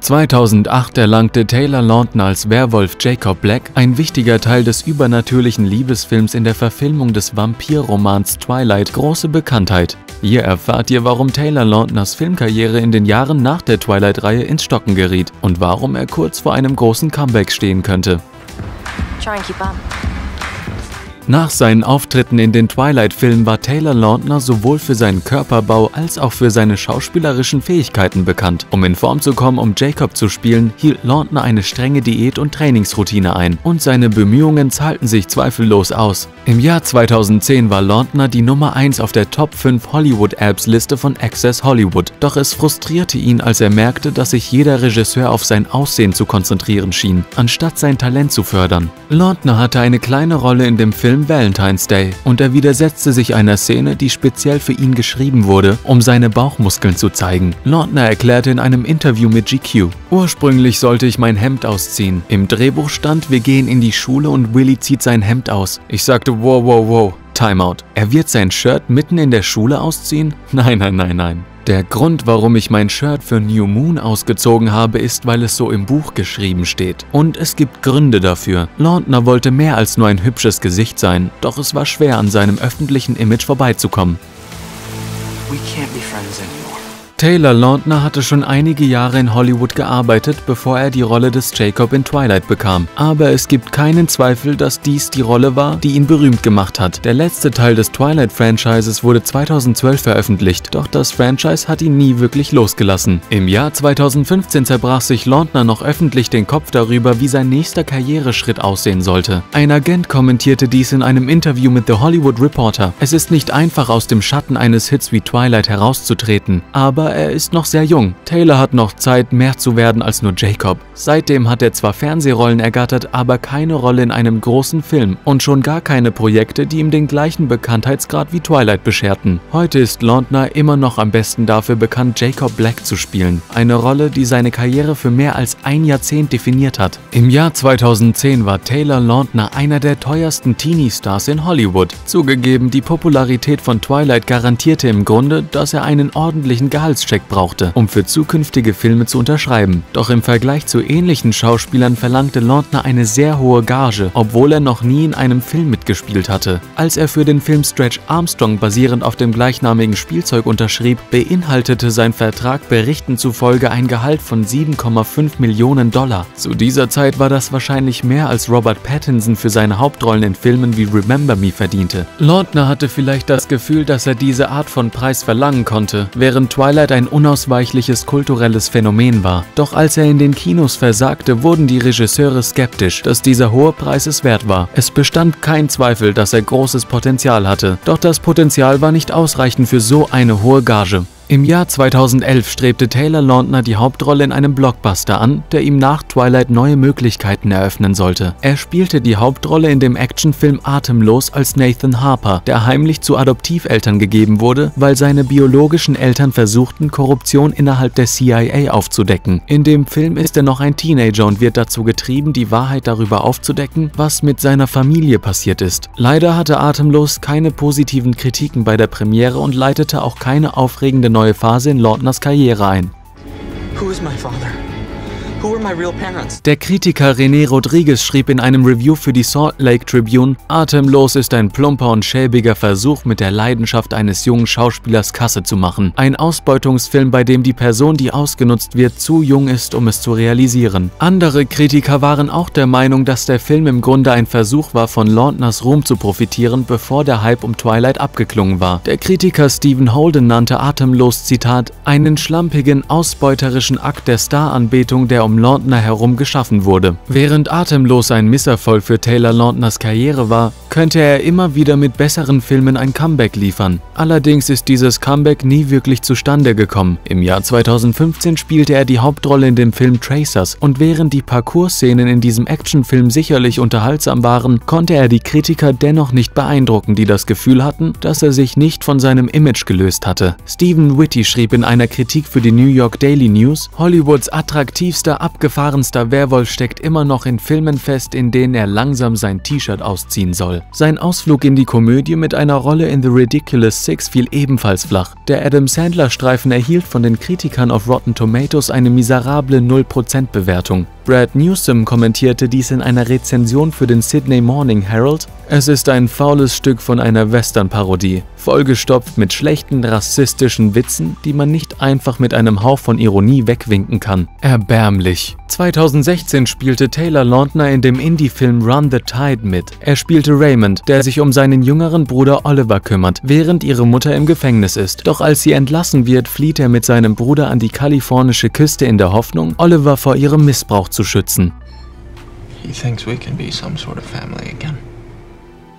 2008 erlangte Taylor Lautner als Werwolf Jacob Black, ein wichtiger Teil des übernatürlichen Liebesfilms in der Verfilmung des Vampirromans Twilight, große Bekanntheit. Hier erfahrt ihr, warum Taylor Lautners Filmkarriere in den Jahren nach der Twilight-Reihe ins Stocken geriet und warum er kurz vor einem großen Comeback stehen könnte. Nach seinen Auftritten in den Twilight-Filmen war Taylor Lautner sowohl für seinen Körperbau als auch für seine schauspielerischen Fähigkeiten bekannt. Um in Form zu kommen, um Jacob zu spielen, hielt Lautner eine strenge Diät- und Trainingsroutine ein. Und seine Bemühungen zahlten sich zweifellos aus. Im Jahr 2010 war Lautner die Nummer 1 auf der Top 5 Hollywood-Apps-Liste von Access Hollywood. Doch es frustrierte ihn, als er merkte, dass sich jeder Regisseur auf sein Aussehen zu konzentrieren schien, anstatt sein Talent zu fördern. Lautner hatte eine kleine Rolle in dem Film Valentine's Day und er widersetzte sich einer Szene, die speziell für ihn geschrieben wurde, um seine Bauchmuskeln zu zeigen. Lautner erklärte in einem Interview mit GQ: „Ursprünglich sollte ich mein Hemd ausziehen. Im Drehbuch stand, wir gehen in die Schule und Willy zieht sein Hemd aus. Ich sagte, wow, wow, wow, Timeout. Er wird sein Shirt mitten in der Schule ausziehen? Nein, nein, nein, nein. Der Grund, warum ich mein Shirt für New Moon ausgezogen habe, ist, weil es so im Buch geschrieben steht. Und es gibt Gründe dafür." Lautner wollte mehr als nur ein hübsches Gesicht sein, doch es war schwer, an seinem öffentlichen Image vorbeizukommen. Taylor Lautner hatte schon einige Jahre in Hollywood gearbeitet, bevor er die Rolle des Jacob in Twilight bekam. Aber es gibt keinen Zweifel, dass dies die Rolle war, die ihn berühmt gemacht hat. Der letzte Teil des Twilight-Franchises wurde 2012 veröffentlicht, doch das Franchise hat ihn nie wirklich losgelassen. Im Jahr 2015 zerbrach sich Lautner noch öffentlich den Kopf darüber, wie sein nächster Karriereschritt aussehen sollte. Ein Agent kommentierte dies in einem Interview mit The Hollywood Reporter: „Es ist nicht einfach, aus dem Schatten eines Hits wie Twilight herauszutreten, aber er ist noch sehr jung. Taylor hat noch Zeit, mehr zu werden als nur Jacob." Seitdem hat er zwar Fernsehrollen ergattert, aber keine Rolle in einem großen Film und schon gar keine Projekte, die ihm den gleichen Bekanntheitsgrad wie Twilight bescherten. Heute ist Lautner immer noch am besten dafür bekannt, Jacob Black zu spielen, eine Rolle, die seine Karriere für mehr als ein Jahrzehnt definiert hat. Im Jahr 2010 war Taylor Lautner einer der teuersten Teenie-Stars in Hollywood. Zugegeben, die Popularität von Twilight garantierte im Grunde, dass er einen ordentlichen Gehaltscheck brauchte, um für zukünftige Filme zu unterschreiben. Doch im Vergleich zu ähnlichen Schauspielern verlangte Lautner eine sehr hohe Gage, obwohl er noch nie in einem Film mitgespielt hatte. Als er für den Film Stretch Armstrong basierend auf dem gleichnamigen Spielzeug unterschrieb, beinhaltete sein Vertrag Berichten zufolge ein Gehalt von $7,5 Millionen. Zu dieser Zeit war das wahrscheinlich mehr, als Robert Pattinson für seine Hauptrollen in Filmen wie Remember Me verdiente. Lautner hatte vielleicht das Gefühl, dass er diese Art von Preis verlangen konnte, während Twilight ein unausweichliches kulturelles Phänomen war. Doch als er in den Kinos versagte, wurden die Regisseure skeptisch, dass dieser hohe Preis es wert war. Es bestand kein Zweifel, dass er großes Potenzial hatte. Doch das Potenzial war nicht ausreichend für so eine hohe Gage. Im Jahr 2011 strebte Taylor Lautner die Hauptrolle in einem Blockbuster an, der ihm nach Twilight neue Möglichkeiten eröffnen sollte. Er spielte die Hauptrolle in dem Actionfilm Atemlos als Nathan Harper, der heimlich zu Adoptiveltern gegeben wurde, weil seine biologischen Eltern versuchten, Korruption innerhalb der CIA aufzudecken. In dem Film ist er noch ein Teenager und wird dazu getrieben, die Wahrheit darüber aufzudecken, was mit seiner Familie passiert ist. Leider hatte Atemlos keine positiven Kritiken bei der Premiere und leitete auch keine aufregende neue Phase in Lautners Karriere ein. Der Kritiker René Rodriguez schrieb in einem Review für die Salt Lake Tribune: „Atemlos ist ein plumper und schäbiger Versuch, mit der Leidenschaft eines jungen Schauspielers Kasse zu machen. Ein Ausbeutungsfilm, bei dem die Person, die ausgenutzt wird, zu jung ist, um es zu realisieren." Andere Kritiker waren auch der Meinung, dass der Film im Grunde ein Versuch war, von Lautners Ruhm zu profitieren, bevor der Hype um Twilight abgeklungen war. Der Kritiker Stephen Holden nannte Atemlos, Zitat, „einen schlampigen, ausbeuterischen Akt der Staranbetung, der um Lautner herum geschaffen wurde." Während Atemlos ein Misserfolg für Taylor Lautners Karriere war, könnte er immer wieder mit besseren Filmen ein Comeback liefern. Allerdings ist dieses Comeback nie wirklich zustande gekommen. Im Jahr 2015 spielte er die Hauptrolle in dem Film Tracers und während die Parkour-Szenen in diesem Actionfilm sicherlich unterhaltsam waren, konnte er die Kritiker dennoch nicht beeindrucken, die das Gefühl hatten, dass er sich nicht von seinem Image gelöst hatte. Stephen Whitty schrieb in einer Kritik für die New York Daily News: „Hollywoods attraktivster Unser abgefahrenster Werwolf steckt immer noch in Filmen fest, in denen er langsam sein T-Shirt ausziehen soll. Sein Ausflug in die Komödie mit einer Rolle in The Ridiculous Six fiel ebenfalls flach. Der Adam Sandler-Streifen erhielt von den Kritikern auf Rotten Tomatoes eine miserable 0%-Bewertung. Brad Newsom kommentierte dies in einer Rezension für den Sydney Morning Herald: Es ist ein faules Stück von einer Western-Parodie, vollgestopft mit schlechten, rassistischen Witzen, die man nicht einfach mit einem Hauch von Ironie wegwinken kann. Erbärmlich. 2016 spielte Taylor Lautner in dem Indie-Film Run the Tide mit. Er spielte Raymond, der sich um seinen jüngeren Bruder Oliver kümmert, während ihre Mutter im Gefängnis ist. Doch als sie entlassen wird, flieht er mit seinem Bruder an die kalifornische Küste in der Hoffnung, Oliver vor ihrem Missbrauch zu schützen.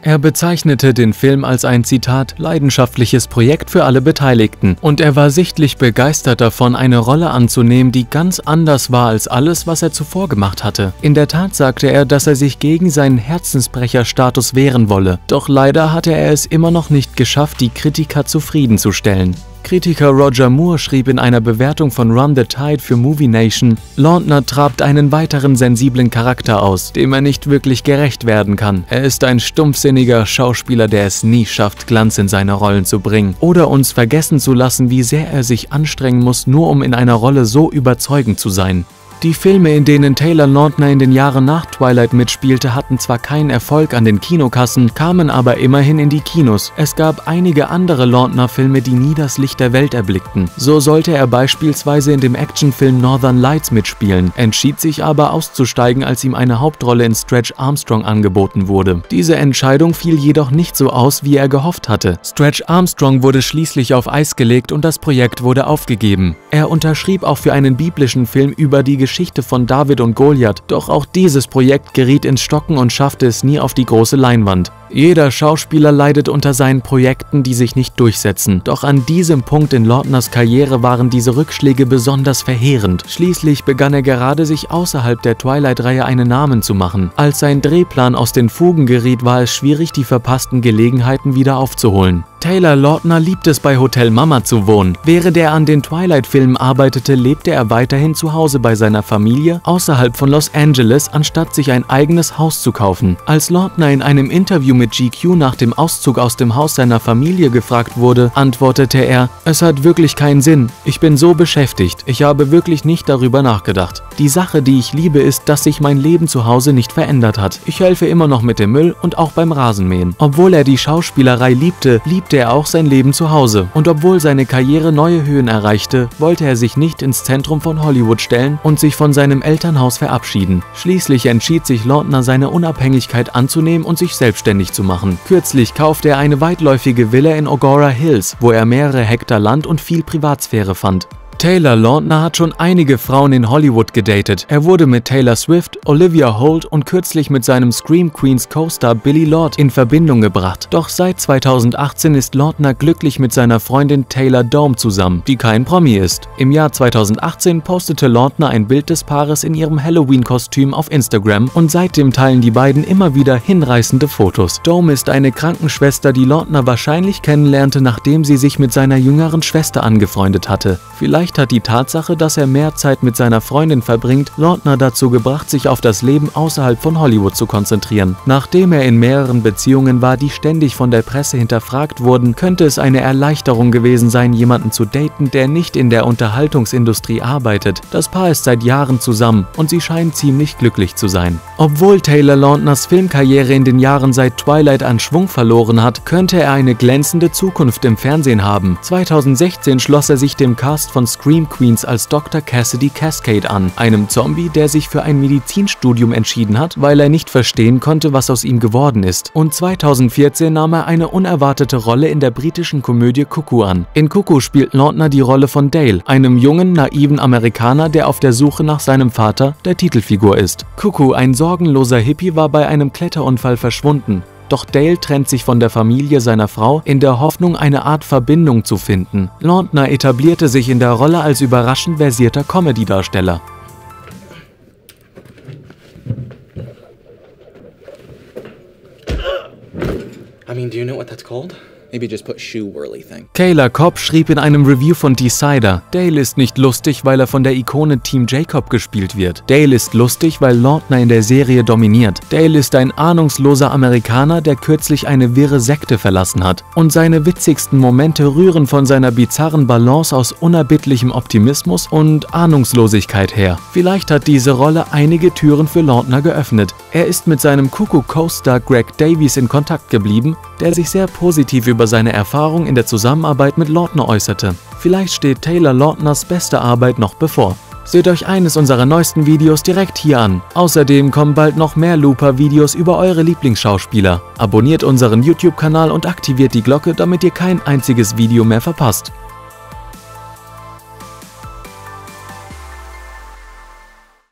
Er bezeichnete den Film als ein, Zitat, leidenschaftliches Projekt für alle Beteiligten, und er war sichtlich begeistert davon, eine Rolle anzunehmen, die ganz anders war als alles, was er zuvor gemacht hatte. In der Tat sagte er, dass er sich gegen seinen Herzensbrecherstatus wehren wolle, doch leider hatte er es immer noch nicht geschafft, die Kritiker zufriedenzustellen. Kritiker Roger Moore schrieb in einer Bewertung von Run the Tide für Movie Nation: Lautner trabt einen weiteren sensiblen Charakter aus, dem er nicht wirklich gerecht werden kann. Er ist ein stumpfsinniger Schauspieler, der es nie schafft, Glanz in seine Rollen zu bringen oder uns vergessen zu lassen, wie sehr er sich anstrengen muss, nur um in einer Rolle so überzeugend zu sein. Die Filme, in denen Taylor Lautner in den Jahren nach Twilight mitspielte, hatten zwar keinen Erfolg an den Kinokassen, kamen aber immerhin in die Kinos. Es gab einige andere Lautner-Filme, die nie das Licht der Welt erblickten. So sollte er beispielsweise in dem Actionfilm Northern Lights mitspielen, entschied sich aber auszusteigen, als ihm eine Hauptrolle in Stretch Armstrong angeboten wurde. Diese Entscheidung fiel jedoch nicht so aus, wie er gehofft hatte. Stretch Armstrong wurde schließlich auf Eis gelegt und das Projekt wurde aufgegeben. Er unterschrieb auch für einen biblischen Film über die Geschichte von David und Goliath, doch auch dieses Projekt geriet ins Stocken und schaffte es nie auf die große Leinwand. Jeder Schauspieler leidet unter seinen Projekten, die sich nicht durchsetzen. Doch an diesem Punkt in Lautners Karriere waren diese Rückschläge besonders verheerend. Schließlich begann er gerade, sich außerhalb der Twilight-Reihe einen Namen zu machen. Als sein Drehplan aus den Fugen geriet, war es schwierig, die verpassten Gelegenheiten wieder aufzuholen. Taylor Lautner liebt es, bei Hotel Mama zu wohnen. Während er an den Twilight-Filmen arbeitete, lebte er weiterhin zu Hause bei seiner Familie außerhalb von Los Angeles, anstatt sich ein eigenes Haus zu kaufen. Als Lautner in einem Interview mit GQ nach dem Auszug aus dem Haus seiner Familie gefragt wurde, antwortete er: Es hat wirklich keinen Sinn. Ich bin so beschäftigt. Ich habe wirklich nicht darüber nachgedacht. Die Sache, die ich liebe, ist, dass sich mein Leben zu Hause nicht verändert hat. Ich helfe immer noch mit dem Müll und auch beim Rasenmähen. Obwohl er die Schauspielerei liebte, liebte er auch sein Leben zu Hause. Und obwohl seine Karriere neue Höhen erreichte, wollte er sich nicht ins Zentrum von Hollywood stellen und sich von seinem Elternhaus verabschieden. Schließlich entschied sich Lautner, seine Unabhängigkeit anzunehmen und sich selbstständig zu machen. Kürzlich kaufte er eine weitläufige Villa in Agoura Hills, wo er mehrere Hektar Land und viel Privatsphäre fand. Taylor Lautner hat schon einige Frauen in Hollywood gedatet. Er wurde mit Taylor Swift, Olivia Holt und kürzlich mit seinem Scream Queens Co-Star Billy Lord in Verbindung gebracht. Doch seit 2018 ist Lautner glücklich mit seiner Freundin Taylor Dome zusammen, die kein Promi ist. Im Jahr 2018 postete Lautner ein Bild des Paares in ihrem Halloween-Kostüm auf Instagram, und seitdem teilen die beiden immer wieder hinreißende Fotos. Dome ist eine Krankenschwester, die Lautner wahrscheinlich kennenlernte, nachdem sie sich mit seiner jüngeren Schwester angefreundet hatte. Vielleicht hat die Tatsache, dass er mehr Zeit mit seiner Freundin verbringt, Lautner dazu gebracht, sich auf das Leben außerhalb von Hollywood zu konzentrieren. Nachdem er in mehreren Beziehungen war, die ständig von der Presse hinterfragt wurden, könnte es eine Erleichterung gewesen sein, jemanden zu daten, der nicht in der Unterhaltungsindustrie arbeitet. Das Paar ist seit Jahren zusammen und sie scheinen ziemlich glücklich zu sein. Obwohl Taylor Lautners Filmkarriere in den Jahren seit Twilight an Schwung verloren hat, könnte er eine glänzende Zukunft im Fernsehen haben. 2016 schloss er sich dem Cast von Scream Queens als Dr. Cassidy Cascade an, einem Zombie, der sich für ein Medizinstudium entschieden hat, weil er nicht verstehen konnte, was aus ihm geworden ist. Und 2014 nahm er eine unerwartete Rolle in der britischen Komödie Cuckoo an. In Cuckoo spielt Lautner die Rolle von Dale, einem jungen, naiven Amerikaner, der auf der Suche nach seinem Vater, der Titelfigur, ist. Cuckoo, ein sorgenloser Hippie, war bei einem Kletterunfall verschwunden. Doch Dale trennt sich von der Familie seiner Frau, in der Hoffnung, eine Art Verbindung zu finden. Lautner etablierte sich in der Rolle als überraschend versierter Comedy-Darsteller. I mean, do you know what that's called? Maybe just put shoe whirly thing. Kayla Cobb schrieb in einem Review von Decider, Dale ist nicht lustig, weil er von der Ikone Team Jacob gespielt wird. Dale ist lustig, weil Lautner in der Serie dominiert. Dale ist ein ahnungsloser Amerikaner, der kürzlich eine wirre Sekte verlassen hat. Und seine witzigsten Momente rühren von seiner bizarren Balance aus unerbittlichem Optimismus und Ahnungslosigkeit her. Vielleicht hat diese Rolle einige Türen für Lautner geöffnet. Er ist mit seinem Cuckoo-Co-Star Greg Davies in Kontakt geblieben, der sich sehr positiv über seine Erfahrung in der Zusammenarbeit mit Lautner äußerte. Vielleicht steht Taylor Lautners beste Arbeit noch bevor. Seht euch eines unserer neuesten Videos direkt hier an. Außerdem kommen bald noch mehr Looper-Videos über eure Lieblingsschauspieler. Abonniert unseren YouTube-Kanal und aktiviert die Glocke, damit ihr kein einziges Video mehr verpasst.